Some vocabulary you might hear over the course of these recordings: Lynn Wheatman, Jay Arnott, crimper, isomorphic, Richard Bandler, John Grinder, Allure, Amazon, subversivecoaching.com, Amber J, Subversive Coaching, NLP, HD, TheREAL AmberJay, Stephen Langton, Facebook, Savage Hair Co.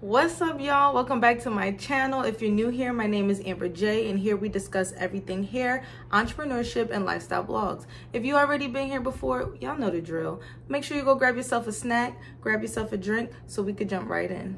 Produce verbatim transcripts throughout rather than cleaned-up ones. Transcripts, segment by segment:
What's up, y'all? Welcome back to my channel. If you're new here, my name is Amber J, and here we discuss everything hair, entrepreneurship, and lifestyle blogs. If you already been here before, y'all know the drill. Make sure you go grab yourself a snack, grab yourself a drink, so we could jump right in.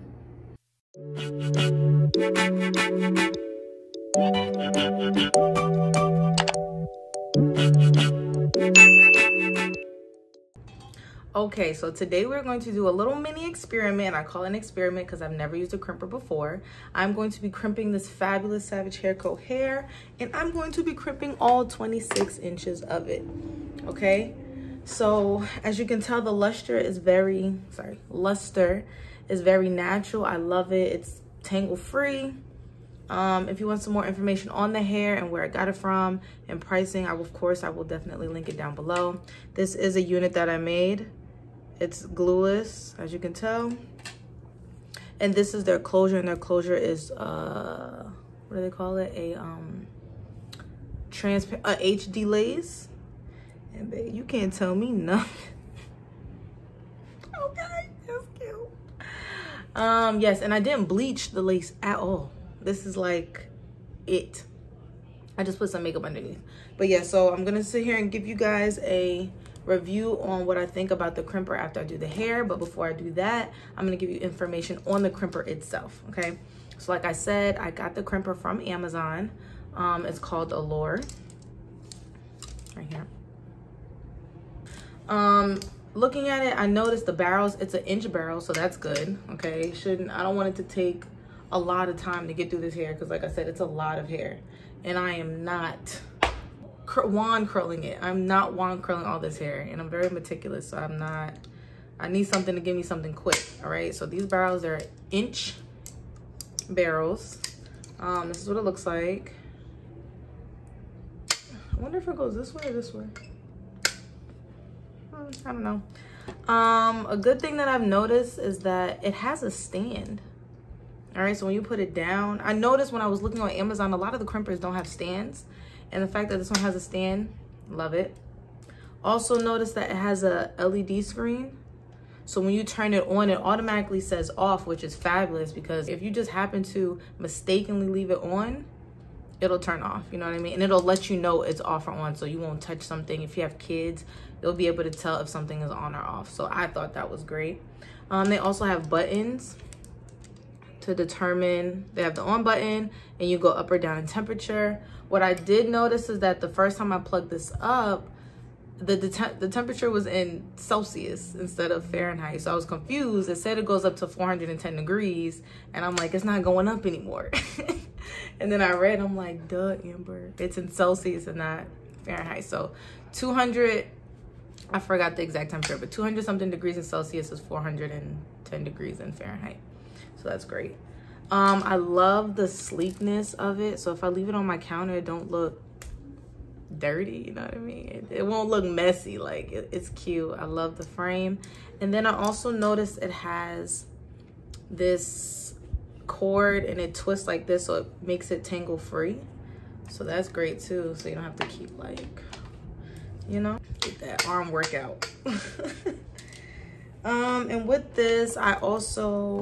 Okay, so today we're going to do a little mini experiment. I call it an experiment because I've never used a crimper before. I'm going to be crimping this fabulous Savage Hair Co hair, and I'm going to be crimping all twenty-six inches of it. Okay, so as you can tell, the luster is very sorry luster is very natural. I love it. It's tangle free. Um, if you want some more information on the hair and where I got it from and pricing, I will, of course, I will definitely link it down below. This is a unit that I made. It's glueless, as you can tell. And this is their closure, and their closure is, uh, what do they call it? A um, transparent uh, H D lace. And babe, you can't tell me nothing. Okay, that's cute. Um, yes, and I didn't bleach the lace at all. This is like it. I just put some makeup underneath. But yeah, so I'm gonna sit here and give you guys a review on what I think about the crimper after I do the hair. But before I do that, I'm gonna give you information on the crimper itself, okay? So like I said, I got the crimper from Amazon. Um, it's called Allure, right here. Um, looking at it, I noticed the barrels, it's an inch barrel, so that's good, okay? Shouldn't, I don't want it to take a lot of time to get through this hair, because like I said, it's a lot of hair, and I am not cr wand curling it. I'm not wand curling all this hair, and I'm very meticulous, so I'm not, I need something to give me something quick. All right, so these barrels are inch barrels. Um, this is what it looks like. I wonder if it goes this way or this way. Hmm, I don't know. Um, a good thing that I've noticed is that it has a stand. All right, so when you put it down, I noticed when I was looking on Amazon, a lot of the crimpers don't have stands. And the fact that this one has a stand, love it. Also notice that it has a L E D screen. So when you turn it on, it automatically says off, which is fabulous, because if you just happen to mistakenly leave it on, it'll turn off, you know what I mean? And it'll let you know it's off or on, so you won't touch something. If you have kids, you'll be able to tell if something is on or off. So I thought that was great. Um, they also have buttons to determine, they have the on button, and you go up or down in temperature. What I did notice is that the first time I plugged this up, the the, the temperature was in Celsius instead of Fahrenheit, so I was confused. It said it goes up to four hundred ten degrees, and I'm like, it's not going up anymore. And then I read, I'm like, duh, Amber, it's in Celsius and not Fahrenheit. So two hundred, I forgot the exact temperature, but two hundred something degrees in Celsius is four hundred ten degrees in Fahrenheit. So that's great. Um, I love the sleekness of it. So if I leave it on my counter, it don't look dirty, you know what I mean? It, it won't look messy, like it, it's cute. I love the frame. And then I also noticed it has this cord, and it twists like this, so it makes it tangle free. So that's great too, so you don't have to keep like, you know, get that arm workout. um, and with this, I also,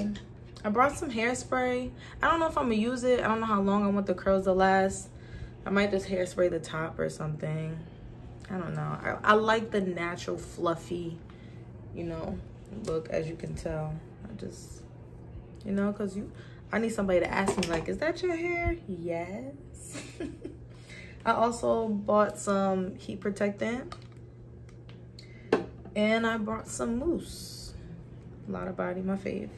I brought some hairspray. I don't know if I'm gonna use it. I don't know how long I want the curls to last. I might just hairspray the top or something. I don't know. I, I like the natural fluffy, you know, look, as you can tell. I just, you know, cause you, I need somebody to ask me like, is that your hair? Yes. I also bought some heat protectant, and I brought some mousse. A lot of body, my fave.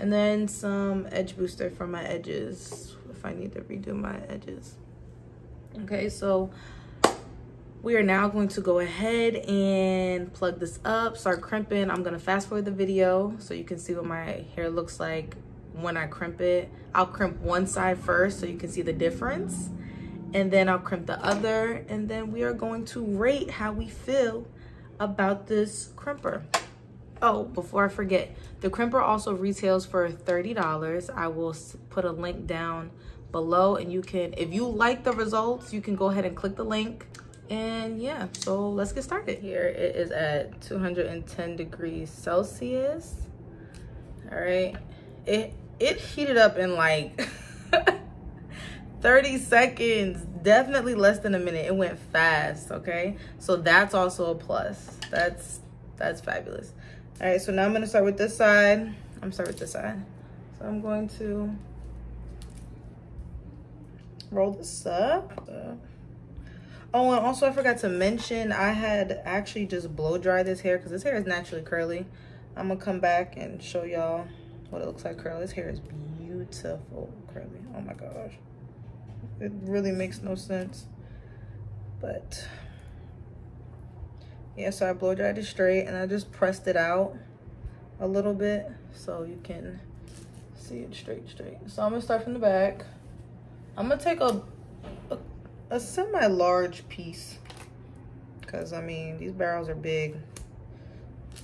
And then some edge booster for my edges, if I need to redo my edges. Okay, so we are now going to go ahead and plug this up, start crimping. I'm gonna fast forward the video so you can see what my hair looks like when I crimp it. I'll crimp one side first so you can see the difference, and then I'll crimp the other, and then we are going to rate how we feel about this crimper. Oh, before I forget, the crimper also retails for thirty dollars. I will put a link down below, and you can, if you like the results, you can go ahead and click the link. And yeah, so let's get started. Here it is at two hundred ten degrees Celsius. All right, it it heated up in like thirty seconds, definitely less than a minute. It went fast, okay? So that's also a plus. That's that's fabulous. All right, so now I'm gonna start with this side. I'm gonna start with this side. So I'm going to roll this up. Oh, and also I forgot to mention, I had actually just blow dry this hair because this hair is naturally curly. I'm gonna come back and show y'all what it looks like curly. This hair is beautiful curly. Oh my gosh. It really makes no sense. But yeah, so I blow dried it straight and I just pressed it out a little bit so you can see it straight, straight. So I'm gonna start from the back. I'm gonna take a, a, a semi-large piece because I mean, these barrels are big.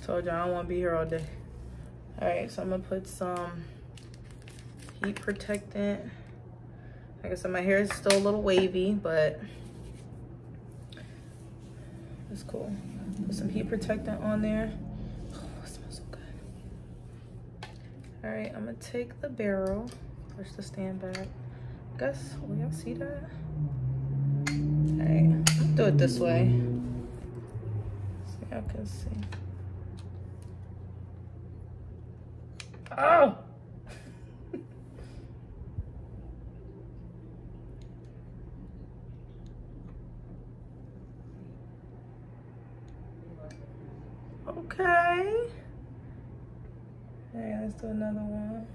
Told y'all I don't wanna be here all day. All right, so I'm gonna put some heat protectant. Like I said, my hair is still a little wavy, but it's cool. Put some heat protectant on there. Oh, it smells so good. All right, I'm gonna take the barrel, push the stand back. I guess, will y'all see that? All right, let's do it this way. See, y'all can see. Oh! Okay. All right, let's do another one.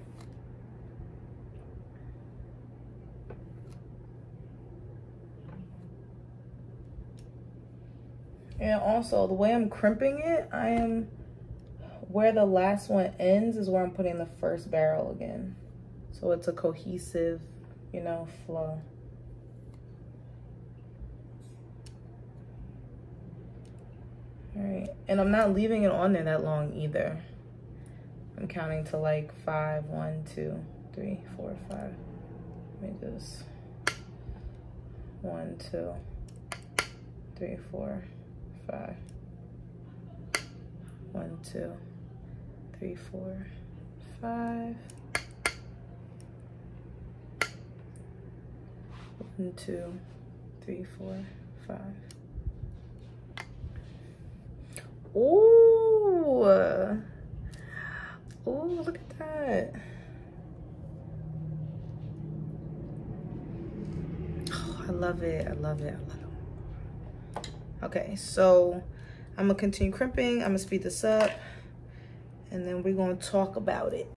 And also, the way I'm crimping it, I am, where the last one ends is where I'm putting the first barrel again. So it's a cohesive, you know, flow. All right, and I'm not leaving it on there that long either. I'm counting to like five, one, two, three, four, five. Let me just, one, two, three, four, five. One, two, three, four, five. One, two, three, four, five. Ooh, ooh, look at that. Oh, I love it, I love it, I love it. Okay, so I'm gonna continue crimping, I'm gonna speed this up, and then we're gonna talk about it.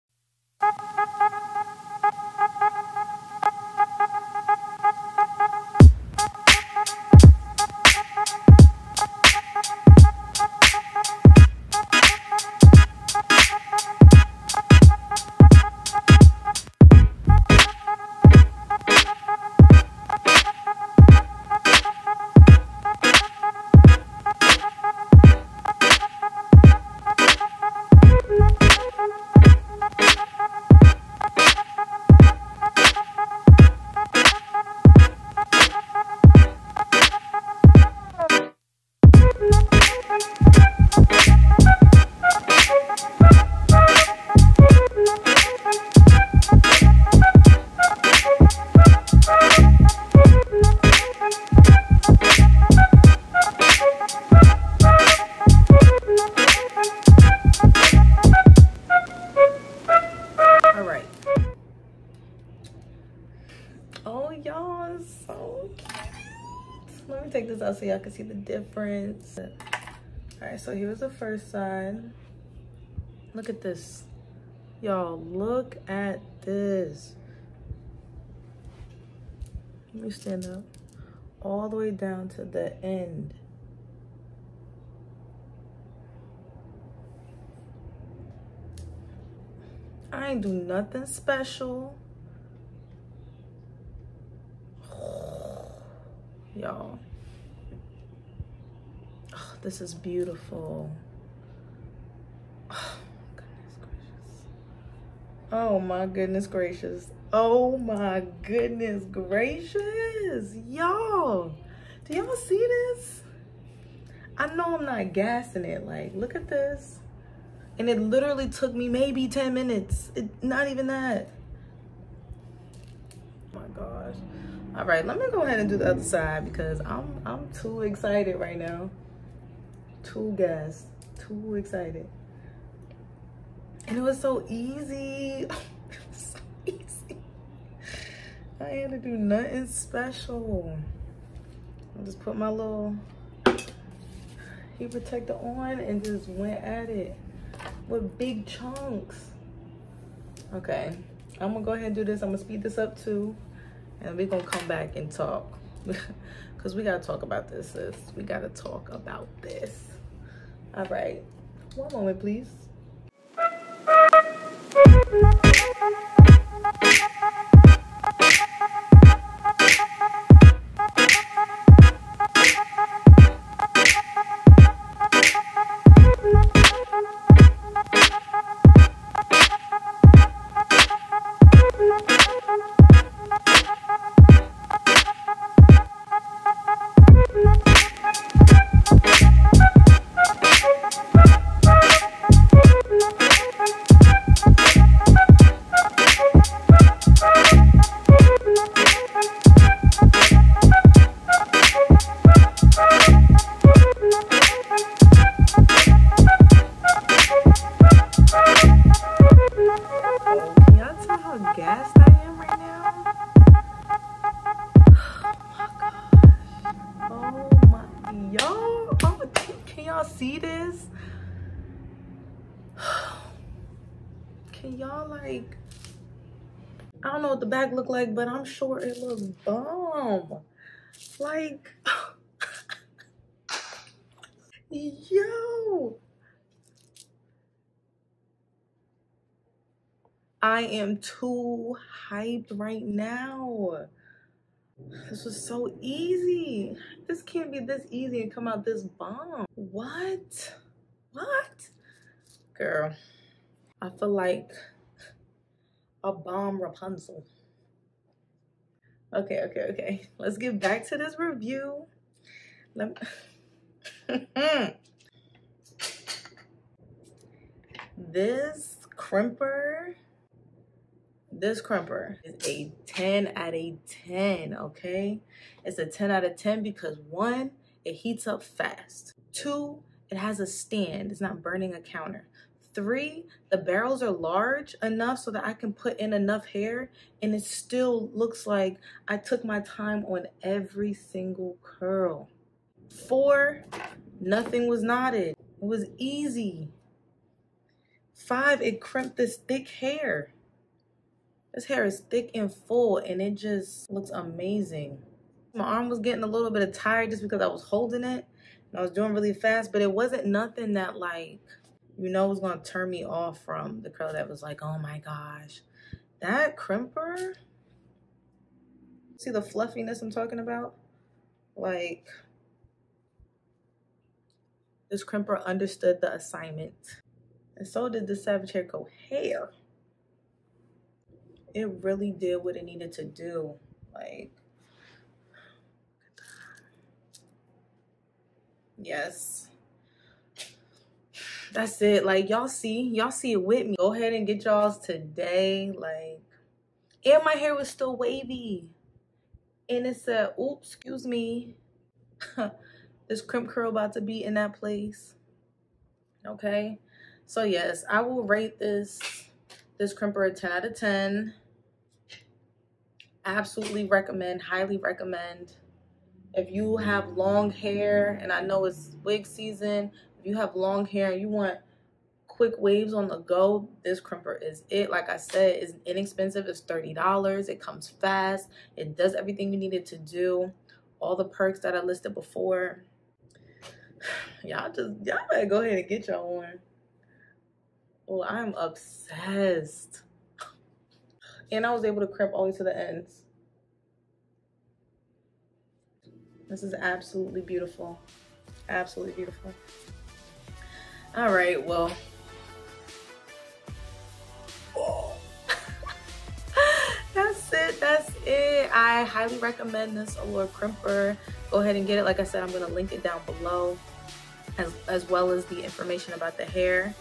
So y'all can see the difference. All right, so here's the first side. Look at this, y'all. Look at this. Let me stand up. All the way down to the end. I ain't do nothing special, y'all. Oh, this is beautiful. Oh, goodness gracious. Oh, my goodness gracious. Oh, my goodness gracious. Y'all, do y'all see this? I know I'm not gassing it. Like, look at this. And it literally took me maybe ten minutes. It, not even that. Oh my gosh. All right, let me go ahead and do the other side because I'm I'm too excited right now. Too gassed, too excited. And it was so easy. It was so easy. I had to do nothing special. I just put my little heat protector on and just went at it with big chunks. Okay, I'm gonna go ahead and do this. I'm gonna speed this up too, and we're gonna come back and talk because we gotta talk about this, sis. We gotta talk about this. All right, one moment, please. Look like, but I'm sure it looks bomb. Like, yo, I am too hyped right now. This was so easy. This can't be this easy and come out this bomb. What? What? Girl, I feel like a bomb Rapunzel. Okay, okay, okay. Let's get back to this review. Let me this crimper, this crimper is a ten out of ten, okay? It's a ten out of ten because one, it heats up fast. Two, it has a stand. It's not burning a counter. Three, the barrels are large enough so that I can put in enough hair and it still looks like I took my time on every single curl. Four, nothing was knotted. It was easy. Five, it crimped this thick hair. This hair is thick and full and it just looks amazing. My arm was getting a little bit tired just because I was holding it and I was doing really fast, but it wasn't nothing that like, you know, it was going to turn me off from the curl that was like, oh my gosh, that crimper. See the fluffiness I'm talking about? Like, this crimper understood the assignment. And so did the Savage Hair Co hair. It really did what it needed to do. Like, yes. That's it. Like, y'all see, y'all see it with me. Go ahead and get y'all's today. Like, and my hair was still wavy. And it said, oops, excuse me. This crimp curl about to be in that place. Okay. So yes, I will rate this, this crimper a ten out of ten. Absolutely recommend, highly recommend. If you have long hair, and I know it's wig season, you have long hair and you want quick waves on the go, this crimper is it. Like I said, it's inexpensive. It's thirty dollars. It comes fast. It does everything you need it to do. All the perks that I listed before. Y'all just, y'all better go ahead and get y'all one. Oh, I'm obsessed. And I was able to crimp all the way to the ends. This is absolutely beautiful. Absolutely beautiful. All right, well, oh. That's it, that's it. I highly recommend this Allure crimper. Go ahead and get it. Like I said, I'm gonna link it down below as, as well as the information about the hair.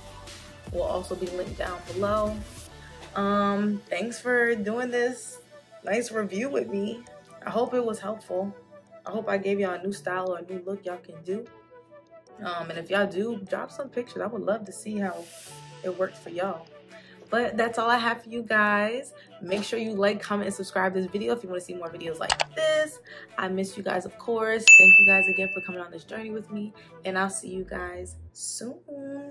will also be linked down below. Um, thanks for doing this nice review with me. I hope it was helpful. I hope I gave y'all a new style or a new look y'all can do. Um, and if y'all do, drop some pictures. I would love to see how it worked for y'all. But that's all I have for you guys. Make sure you like, comment, and subscribe to this video if you want to see more videos like this. I miss you guys, of course. Thank you guys again for coming on this journey with me. And I'll see you guys soon.